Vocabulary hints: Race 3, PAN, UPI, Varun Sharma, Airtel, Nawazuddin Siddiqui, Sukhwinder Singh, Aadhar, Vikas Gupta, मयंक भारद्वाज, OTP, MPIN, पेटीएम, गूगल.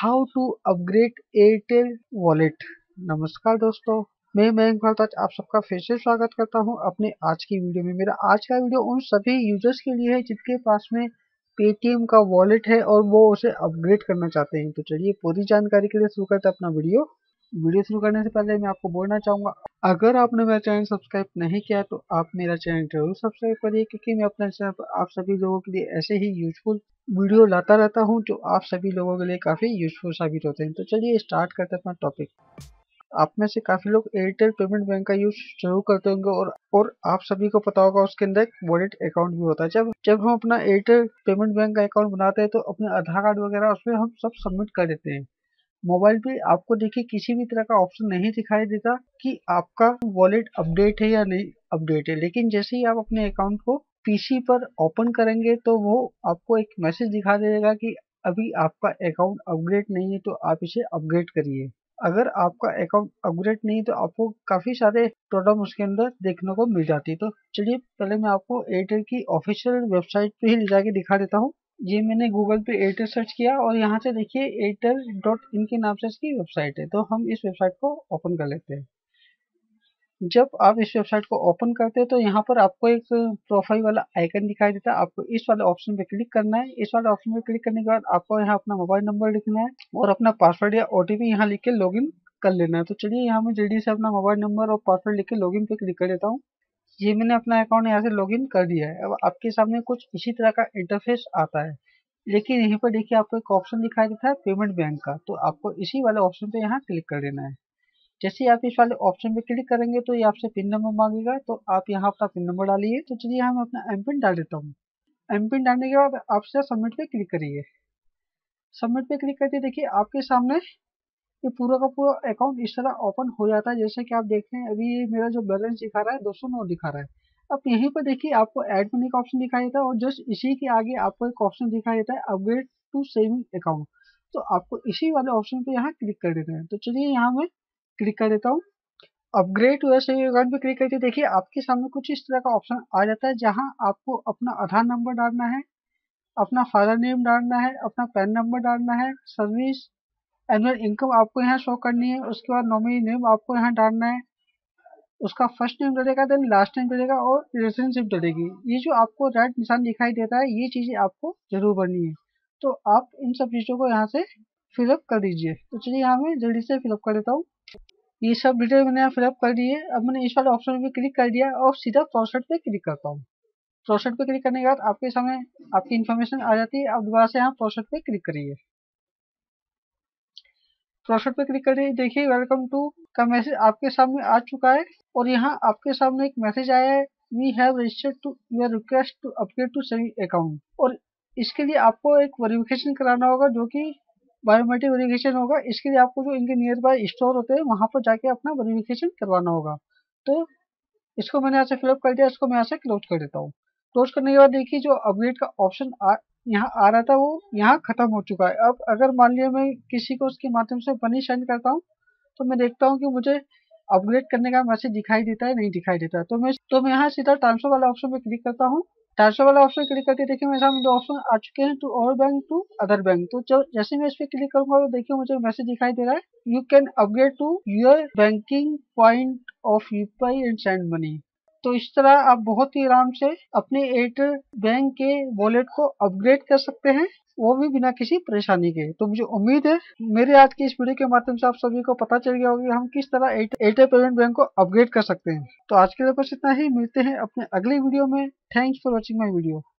How to upgrade Airtel wallet. नमस्कार दोस्तों, मैं मयंक भारद्वाज आप सबका फिर से स्वागत करता हूं अपने आज की वीडियो में। मेरा आज का वीडियो उन सभी यूजर्स के लिए है जिनके पास में पेटीएम का वॉलेट है और वो उसे अपग्रेड करना चाहते हैं। तो चलिए पूरी जानकारी के लिए शुरू करते हैं अपना वीडियो। शुरू करने से पहले मैं आपको बोलना चाहूँगा, अगर आपने मेरा चैनल सब्सक्राइब नहीं किया तो आप मेरा चैनल जरूर सब्सक्राइब करिए, क्योंकि मैं अपने चैनल पर आप सभी लोगों के लिए ऐसे ही यूजफुल वीडियो लाता रहता हूं जो आप सभी लोगों के लिए काफ़ी यूजफुल साबित होते हैं। तो चलिए स्टार्ट करते हैं अपना टॉपिक। आप में से काफ़ी लोग एयरटेल पेमेंट बैंक का यूज जरूर करते होंगे और आप सभी को पता होगा उसके अंदर एक वॉलेट अकाउंट भी होता है। जब हम अपना एयरटेल पेमेंट बैंक का अकाउंट बनाते हैं तो अपने आधार कार्ड वगैरह उसमें हम सब सबमिट कर देते हैं। मोबाइल पे आपको देखिए किसी भी तरह का ऑप्शन नहीं दिखाई देता कि आपका वॉलेट अपडेट है या नहीं अपडेट है, लेकिन जैसे ही आप अपने अकाउंट को पीसी पर ओपन करेंगे तो वो आपको एक मैसेज दिखा देगा कि अभी आपका अकाउंट अपग्रेड नहीं है, तो आप इसे अपग्रेड करिए। अगर आपका अकाउंट अपग्रेड नहीं है तो आपको काफ़ी सारे प्रॉब्लम उसके अंदर देखने को मिल जाती है। तो चलिए पहले मैं आपको एयरटेल की ऑफिशियल वेबसाइट पर ही ले जाके दिखा देता हूँ। ये मैंने गूगल पे एयरटेल सर्च किया और यहाँ से देखिए airtel.in के नाम से इसकी वेबसाइट है, तो हम इस वेबसाइट को ओपन कर लेते हैं। जब आप इस वेबसाइट को ओपन करते हैं तो यहाँ पर आपको एक प्रोफाइल वाला आइकन दिखाई देता है। आपको इस वाले ऑप्शन पे क्लिक करना है। इस वाले ऑप्शन पे क्लिक करने के बाद आपको यहाँ अपना मोबाइल नंबर लिखना है और अपना पासवर्ड या OTP यहाँ लिख के लॉगिन कर लेना है। तो चलिए यहाँ मैं जल्दी से अपना मोबाइल नंबर और पासवर्ड लिख के लॉगिन पे क्लिक कर देता हूँ। ये मैंने अपना अकाउंट यहाँ से लॉगिन कर दिया है। अब आपके सामने कुछ इसी तरह का इंटरफेस आता है, लेकिन यहीं पर देखिए आपको एक ऑप्शन दिखाई देता है पेमेंट बैंक का, तो आपको इसी वाले ऑप्शन पे यहाँ क्लिक कर देना है। जैसे ही आप इस वाले ऑप्शन पे क्लिक करेंगे तो ये आपसे पिन नंबर मांगेगा, तो आप यहाँ अपना पिन नंबर डालिए। तो चलिए यहाँ मैं अपना MPIN डाल देता हूँ। MPIN डालने के बाद आपसे सबमिट पे क्लिक करिए। सबमिट पे क्लिक करके देखिए आपके सामने ये पूरा का पूरा अकाउंट इस तरह ओपन हो जाता है। जैसे कि आप देख रहे हैं अभी मेरा जो बैलेंस दिखा रहा है 209 दिखा रहा है। अब यहीं पर देखिए आपको ऐड मनी का ऑप्शन दिखाई देता है और जस्ट इसी के आगे आपको एक ऑप्शन दिखाई देता है अपग्रेड टू सेविंग अकाउंट, तो आपको इसी वाले ऑप्शन पे यहाँ क्लिक कर देना है। तो चलिए यहाँ मैं क्लिक कर देता हूँ। अपग्रेड टू सेविंग अकाउंट पर क्लिक करके देखिए आपके सामने कुछ इस तरह का ऑप्शन आ जाता है, जहाँ आपको अपना आधार नंबर डालना है, अपना फादर नेम डालना है, अपना पैन नंबर डालना है, सर्विस एनुअल इनकम आपको यहाँ शो करनी है, उसके बाद नॉमिनी नेम आपको यहाँ डालना है, उसका फर्स्ट नेम डलेगा, देन लास्ट नेम डलेगा और रिलेशनशिप डलेगी। ये जो आपको रेड निशान दिखाई देता है ये चीज़ें आपको जरूर भरनी है, तो आप इन सब चीज़ों को यहाँ से फिलअप कर दीजिए। तो चलिए यहाँ मैं जल्दी से फिलअप कर देता हूँ। ये सब डिटेल मैंने यहाँ फिलअप कर दी है। अब मैंने इस वाले ऑप्शन पर क्लिक कर दिया और सीधा प्रोसेस पर क्लिक करता हूँ। प्रोसेस पर क्लिक करने के बाद आपके सामने आपकी इन्फॉर्मेशन आ जाती है। आप दोबारा से यहाँ प्रोसेस पर क्लिक करिए। प्रोसेस पे क्लिक करिए, देखिए वेलकम टू का मैसेज आपके सामने आ चुका है और यहाँ आपके सामने एक मैसेज आया है we have registered to your request to upgrade to saving account, और इसके लिए आपको एक वेरिफिकेशन कराना होगा जो कि बायोमेट्रिक वेरिफिकेशन होगा। इसके लिए आपको जो इनके नियर बाय स्टोर होते हैं वहाँ पर जाके अपना वेरिफिकेशन करवाना होगा। तो इसको मैंने यहाँ से फिलअप कर दिया, इसको मैं यहाँ से क्लोज कर देता हूँ। क्लोज करने के बाद देखिए जो अपग्रेड का ऑप्शन यहाँ आ रहा था वो यहाँ खत्म हो चुका है। अब अगर मान लिया मैं किसी को उसके माध्यम से मनी सेंड करता हूँ तो मैं देखता हूँ कि मुझे अपग्रेड करने का मैसेज दिखाई देता है नहीं दिखाई देता है, तो मैं यहाँ सीधा ट्रांसफर वाला ऑप्शन पे क्लिक करता हूँ। ट्रांसफर वाला ऑप्शन क्लिक करके देखिए मेरे सामने दो ऑप्शन आ चुके हैं टू और बैंक टू अदर बैंक। तो जैसे मैं इस पर क्लिक करूंगा तो देखिए मुझे मैसेज दिखाई दे रहा है you can upgrade to your banking point of UPI and send money. तो इस तरह आप बहुत ही आराम से अपने एयरटेल बैंक के वॉलेट को अपग्रेड कर सकते हैं, वो भी बिना किसी परेशानी के। तो मुझे उम्मीद है मेरे आज की इस वीडियो के माध्यम से आप सभी को पता चल गया होगा हम किस तरह एयरटेल पेमेंट बैंक को अपग्रेड कर सकते हैं। तो आज के लिए बस इतना ही, मिलते हैं अपने अगले वीडियो में। Thanks for watching my video.